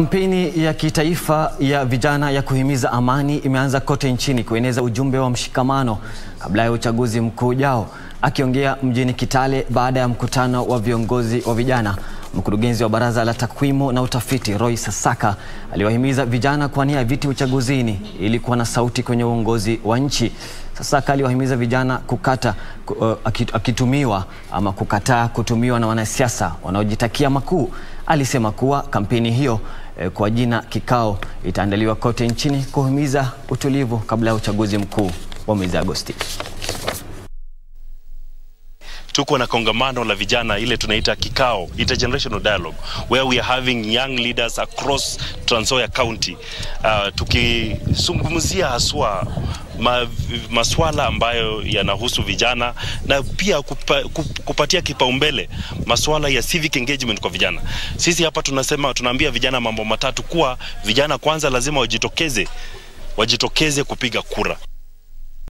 Kampeni ya kitaifa ya vijana ya kuhimiza amani imeanza kote nchini kueneza ujumbe wa mshikamano kabla ya uchaguzi mkuu ujao. Akiongea mjini Kitale baada ya mkutano wa viongozi wa vijana, mkurugenzi wa baraza la takwimu na utafiti Roy Sasaka aliwahimiza vijana kuwania viti uchaguzini ili kuwa na sauti kwenye uongozi wa nchi. Sasaka aliwahimiza vijana kukataa kutumiwa na wanasiasa wanaojitakia makuu. Alisema kuwa kampeni hiyo kwa jina kikao itaandaliwa kote nchini kuhimiza utulivu kabla ya uchaguzi mkuu wa mwezi Agosti. Tuko na kongamano la vijana ile tunaita kikao, intergenerational dialogue, where we are having young leaders across Trans Nzoia county tukizungumzia haswa maswala ambayo yanahusu vijana na pia kupatia kipaumbele maswala ya civic engagement kwa vijana. Sisi hapa tunaambia vijana mambo matatu, kuwa vijana kwanza lazima wajitokeze kupiga kura.